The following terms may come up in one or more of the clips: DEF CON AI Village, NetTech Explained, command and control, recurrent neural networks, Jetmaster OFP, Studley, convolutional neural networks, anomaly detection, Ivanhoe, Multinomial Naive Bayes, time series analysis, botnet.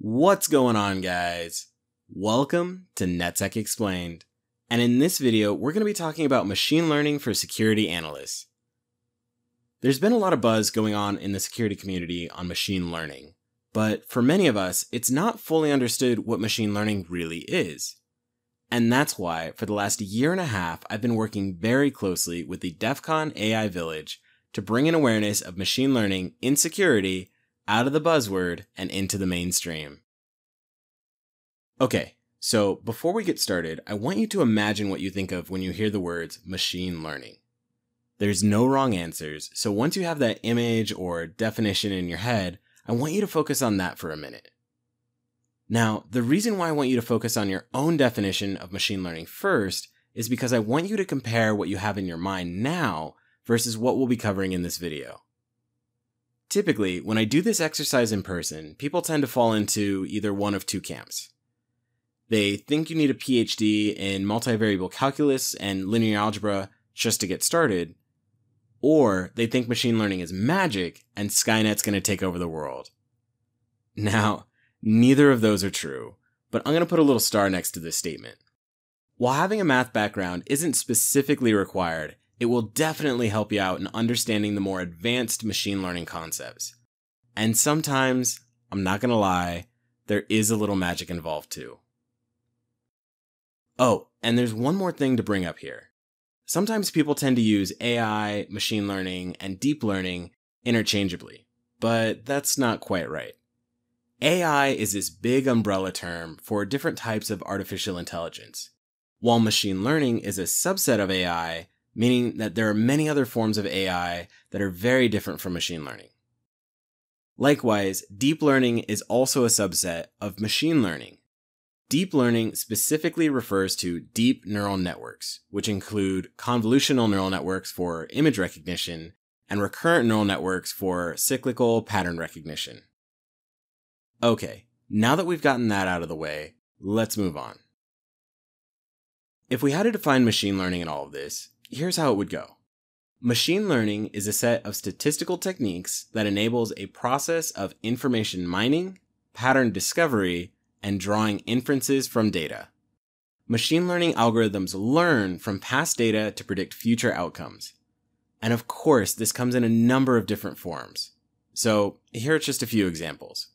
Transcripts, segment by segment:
What's going on, guys? Welcome to NetTech Explained, and in this video we're going to be talking about machine learning for security analysts. There's been a lot of buzz going on in the security community on machine learning, but for many of us it's not fully understood what machine learning really is. And that's why for the last year and a half I've been working very closely with the DEF CON AI Village to bring an awareness of machine learning in security out of the buzzword and into the mainstream. Okay, so before we get started, I want you to imagine what you think of when you hear the words machine learning. There's no wrong answers, so once you have that image or definition in your head, I want you to focus on that for a minute. Now, the reason why I want you to focus on your own definition of machine learning first is because I want you to compare what you have in your mind now versus what we'll be covering in this video. Typically, when I do this exercise in person, people tend to fall into either one of two camps. They think you need a PhD in multivariable calculus and linear algebra just to get started, or they think machine learning is magic and Skynet's going to take over the world. Now, neither of those are true, but I'm going to put a little star next to this statement. While having a math background isn't specifically required, it will definitely help you out in understanding the more advanced machine learning concepts. And sometimes, I'm not going to lie, there is a little magic involved too. Oh, and there's one more thing to bring up here. Sometimes people tend to use AI, machine learning, and deep learning interchangeably, but that's not quite right. AI is this big umbrella term for different types of artificial intelligence, while machine learning is a subset of AI, meaning that there are many other forms of AI that are very different from machine learning. Likewise, deep learning is also a subset of machine learning. Deep learning specifically refers to deep neural networks, which include convolutional neural networks for image recognition and recurrent neural networks for cyclical pattern recognition. Okay, now that we've gotten that out of the way, let's move on. If we had to define machine learning in all of this, here's how it would go. Machine learning is a set of statistical techniques that enables a process of information mining, pattern discovery, and drawing inferences from data. Machine learning algorithms learn from past data to predict future outcomes. And of course, this comes in a number of different forms. So here are just a few examples.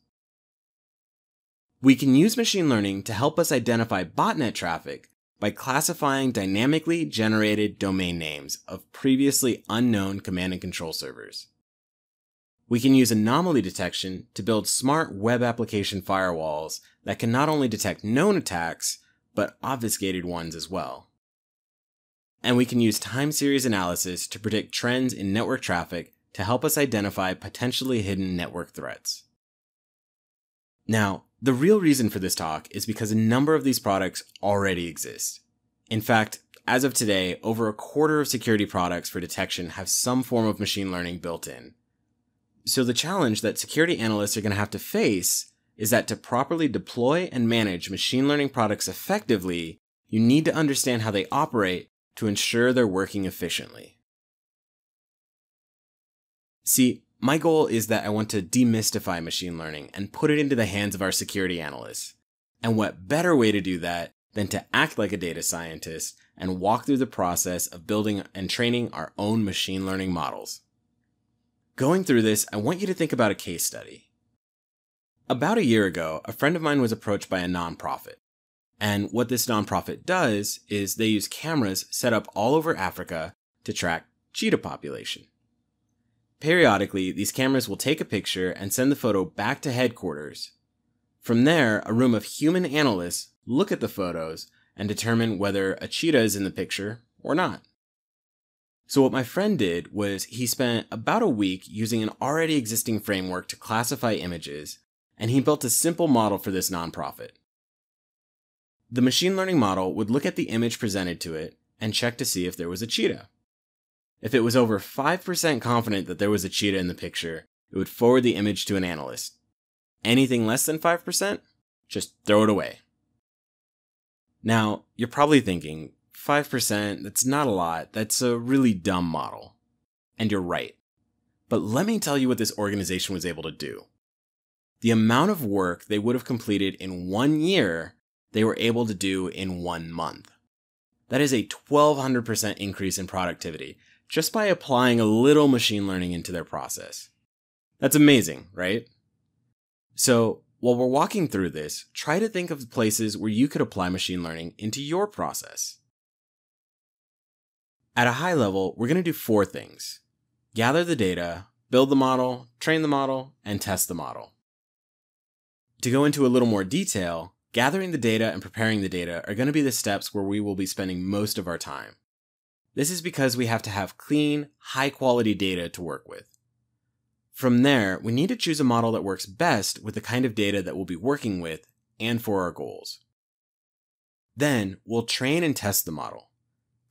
We can use machine learning to help us identify botnet traffic by classifying dynamically generated domain names of previously unknown command and control servers. We can use anomaly detection to build smart web application firewalls that can not only detect known attacks, but obfuscated ones as well. And we can use time series analysis to predict trends in network traffic to help us identify potentially hidden network threats. Now, the real reason for this talk is because a number of these products already exist. In fact, as of today, over a quarter of security products for detection have some form of machine learning built in. So the challenge that security analysts are going to have to face is that to properly deploy and manage machine learning products effectively, you need to understand how they operate to ensure they're working efficiently. See, my goal is that I want to demystify machine learning and put it into the hands of our security analysts. And what better way to do that than to act like a data scientist and walk through the process of building and training our own machine learning models. Going through this, I want you to think about a case study. About a year ago, a friend of mine was approached by a nonprofit. And what this nonprofit does is they use cameras set up all over Africa to track cheetah population. Periodically, these cameras will take a picture and send the photo back to headquarters. From there, a room of human analysts look at the photos and determine whether a cheetah is in the picture or not. So what my friend did was he spent about a week using an already existing framework to classify images, and he built a simple model for this nonprofit. The machine learning model would look at the image presented to it and check to see if there was a cheetah. If it was over 5% confident that there was a cheetah in the picture, it would forward the image to an analyst. Anything less than 5%? Just throw it away. Now, you're probably thinking, 5%, that's not a lot, that's a really dumb model. And you're right. But let me tell you what this organization was able to do. the amount of work they would have completed in 1 year, they were able to do in 1 month. That is a 1,200% increase in productivity just by applying a little machine learning into their process. That's amazing, right? So while we're walking through this, try to think of places where you could apply machine learning into your process. At a high level, we're going to do 4 things: gather the data, build the model, train the model, and test the model. To go into a little more detail, gathering the data and preparing the data are going to be the steps where we will be spending most of our time. This is because we have to have clean, high-quality data to work with. From there, we need to choose a model that works best with the kind of data that we'll be working with and for our goals. Then, we'll train and test the model.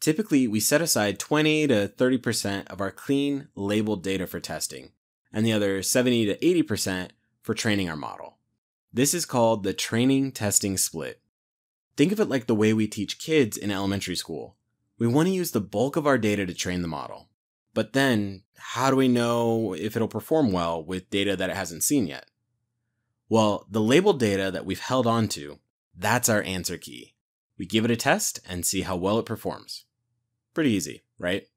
Typically, we set aside 20 to 30% of our clean, labeled data for testing, and the other 70 to 80% for training our model. This is called the training-testing split. Think of it like the way we teach kids in elementary school. We want to use the bulk of our data to train the model. But then, how do we know if it'll perform well with data that it hasn't seen yet? Well, the labeled data that we've held on to, that's our answer key. We give it a test and see how well it performs. Pretty easy, right?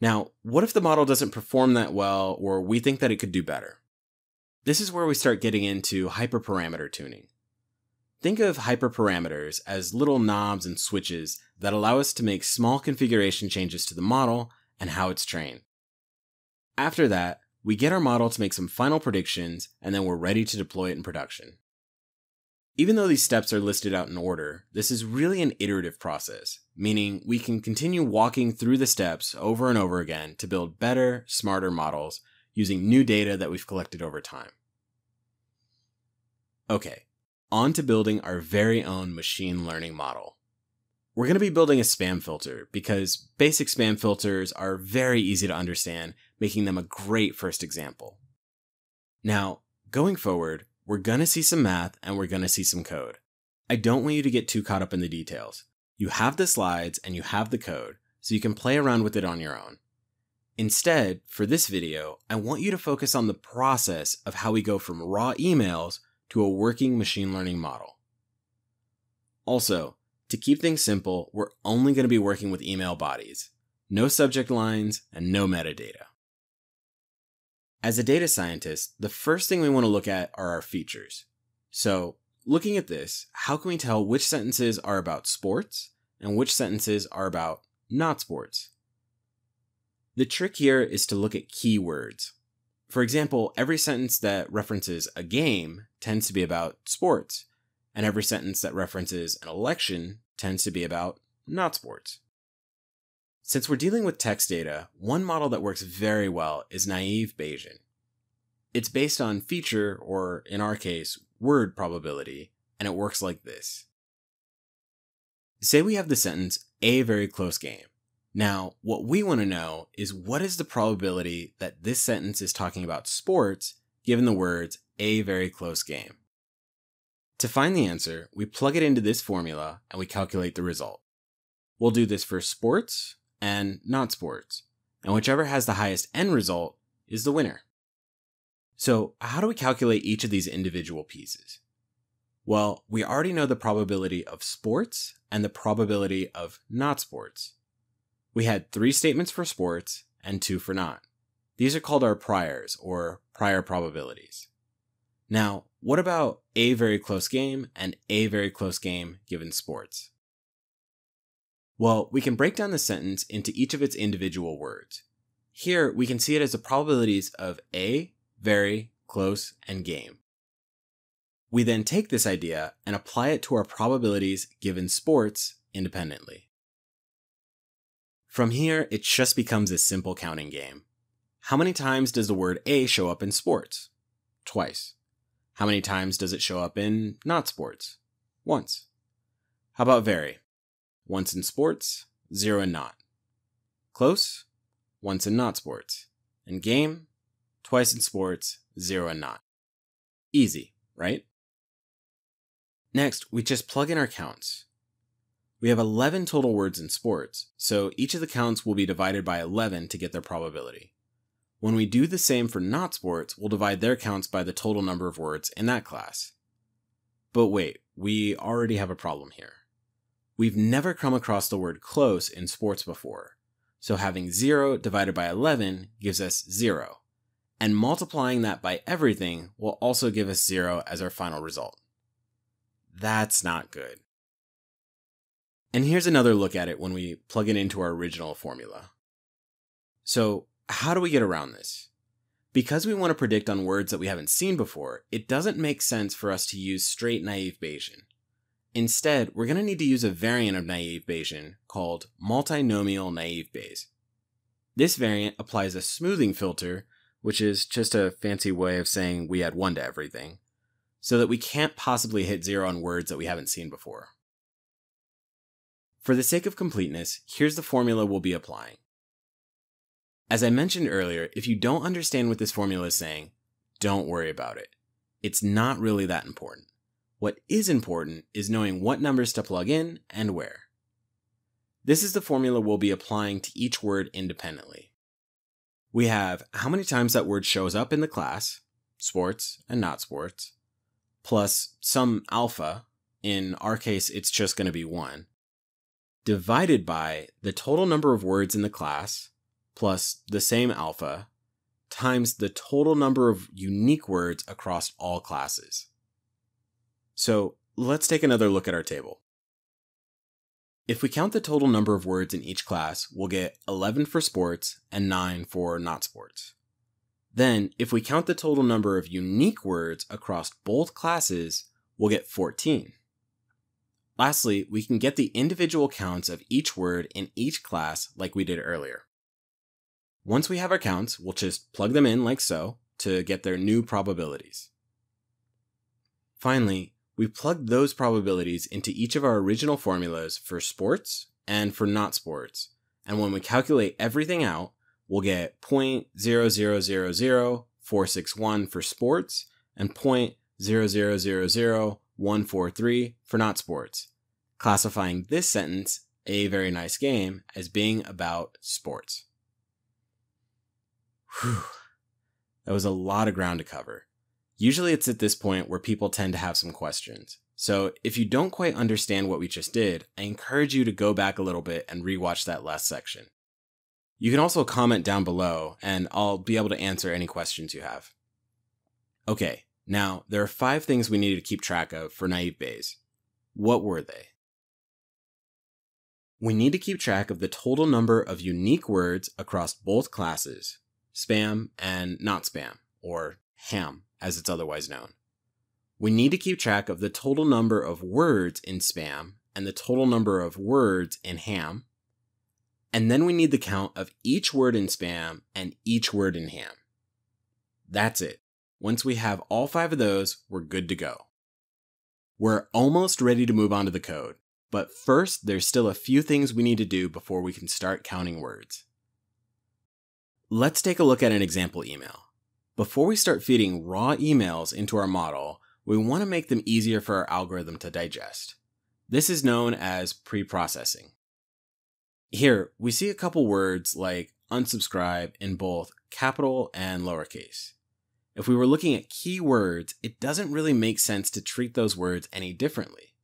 Now, what if the model doesn't perform that well, or we think that it could do better? This is where we start getting into hyperparameter tuning. Think of hyperparameters as little knobs and switches that allow us to make small configuration changes to the model and how it's trained. After that, we get our model to make some final predictions, and then we're ready to deploy it in production. Even though these steps are listed out in order, this is really an iterative process, meaning we can continue walking through the steps over and over again to build better, smarter models using new data that we've collected over time. Okay, on to building our very own machine learning model. We're going to be building a spam filter because basic spam filters are very easy to understand, making them a great first example. Now, going forward, we're going to see some math and we're going to see some code. I don't want you to get too caught up in the details. You have the slides and you have the code, so you can play around with it on your own. Instead, for this video, I want you to focus on the process of how we go from raw emails to a working machine learning model. Also, to keep things simple, we're only going to be working with email bodies, no subject lines, and no metadata. As a data scientist, the first thing we want to look at are our features. So, looking at this, how can we tell which sentences are about sports and which sentences are about not sports? The trick here is to look at keywords. For example, every sentence that references a game tends to be about sports, and every sentence that references an election tends to be about not sports. Since we're dealing with text data, one model that works very well is naive Bayesian. It's based on feature, or in our case, word probability, and it works like this. Say we have the sentence, "a very close game." Now, what we want to know is what is the probability that this sentence is talking about sports given the words, "a very close game." To find the answer, we plug it into this formula and we calculate the result. We'll do this for sports and not sports, and whichever has the highest end result is the winner. So, how do we calculate each of these individual pieces? Well, we already know the probability of sports and the probability of not sports. We had 3 statements for sports and 2 for not. These are called our priors, or prior probabilities. Now, what about "a very close game" and "a very close game" given sports? Well, we can break down the sentence into each of its individual words. Here, we can see it as the probabilities of "a," "very," "close," and "game." We then take this idea and apply it to our probabilities given sports independently. From here, it just becomes a simple counting game. How many times does the word "a" show up in sports? Twice. How many times does it show up in not sports? Once. How about "very"? Once in sports, 0 in not. Close? Once in not sports. And "game"? Twice in sports, 0 in not. Easy, right? Next, we just plug in our counts. We have 11 total words in sports, so each of the counts will be divided by 11 to get their probability. When we do the same for not sports, we'll divide their counts by the total number of words in that class. But wait, we already have a problem here. We've never come across the word close in sports before, so having 0 divided by 11 gives us 0, and multiplying that by everything will also give us 0 as our final result. That's not good. And here's another look at it when we plug it into our original formula. So how do we get around this? Because we want to predict on words that we haven't seen before, it doesn't make sense for us to use straight naive Bayesian. Instead, we're going to need to use a variant of naive Bayesian called Multinomial Naive Bayes. This variant applies a smoothing filter, which is just a fancy way of saying we add 1 to everything, so that we can't possibly hit 0 on words that we haven't seen before. For the sake of completeness, here's the formula we'll be applying. As I mentioned earlier, if you don't understand what this formula is saying, don't worry about it. It's not really that important. What is important is knowing what numbers to plug in and where. This is the formula we'll be applying to each word independently. We have how many times that word shows up in the class, sports and not sports, plus some alpha, in our case it's just going to be 1, divided by the total number of words in the class, plus the same alpha, times the total number of unique words across all classes. So let's take another look at our table. If we count the total number of words in each class, we'll get 11 for sports and 9 for not sports. Then, if we count the total number of unique words across both classes, we'll get 14. Lastly, we can get the individual counts of each word in each class like we did earlier. Once we have our counts, we'll just plug them in like so to get their new probabilities. Finally, we plugged those probabilities into each of our original formulas for sports and for not sports, and when we calculate everything out, we'll get 0.0000461 for sports and 0.0000143 for not sports, classifying this sentence, "A Very Nice Game," as being about sports. Whew, that was a lot of ground to cover. Usually it's at this point where people tend to have some questions. So if you don't quite understand what we just did, I encourage you to go back a little bit and rewatch that last section. You can also comment down below and I'll be able to answer any questions you have. Okay, now there are 5 things we needed to keep track of for naive Bayes. What were they? We need to keep track of the total number of unique words across both classes, spam and not spam, or ham, as it's otherwise known. We need to keep track of the total number of words in spam and the total number of words in ham. And then we need the count of each word in spam and each word in ham. That's it. Once we have all 5 of those, we're good to go. We're almost ready to move on to the code, but first there's still a few things we need to do before we can start counting words. Let's take a look at an example email. Before we start feeding raw emails into our model, we want to make them easier for our algorithm to digest. This is known as pre-processing. Here, we see a couple words like unsubscribe in both capital and lowercase. If we were looking at keywords, it doesn't really make sense to treat those words any differently.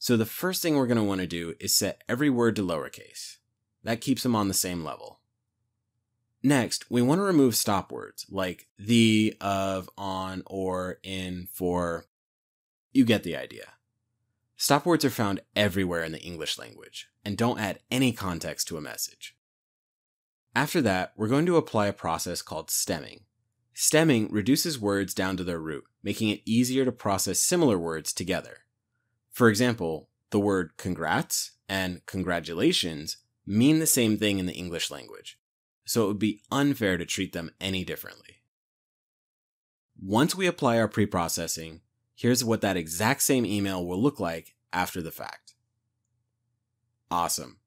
So the first thing we're going to want to do is set every word to lowercase. That keeps them on the same level. Next, we want to remove stop words like the, of, on, or, in, for. You get the idea. Stop words are found everywhere in the English language and don't add any context to a message. After that, we're going to apply a process called stemming. Stemming reduces words down to their root, making it easier to process similar words together. For example, the word congrats and congratulations mean the same thing in the English language, so it would be unfair to treat them any differently. Once we apply our pre-processing, here's what that exact same email will look like after the fact. Awesome.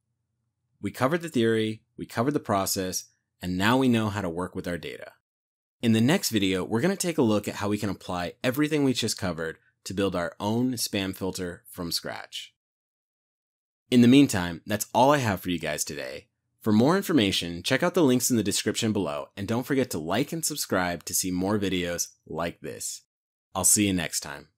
We covered the theory, we covered the process, and now we know how to work with our data. In the next video, we're going to take a look at how we can apply everything we just covered to build our own spam filter from scratch. In the meantime, that's all I have for you guys today. For more information, check out the links in the description below, and don't forget to like and subscribe to see more videos like this. I'll see you next time.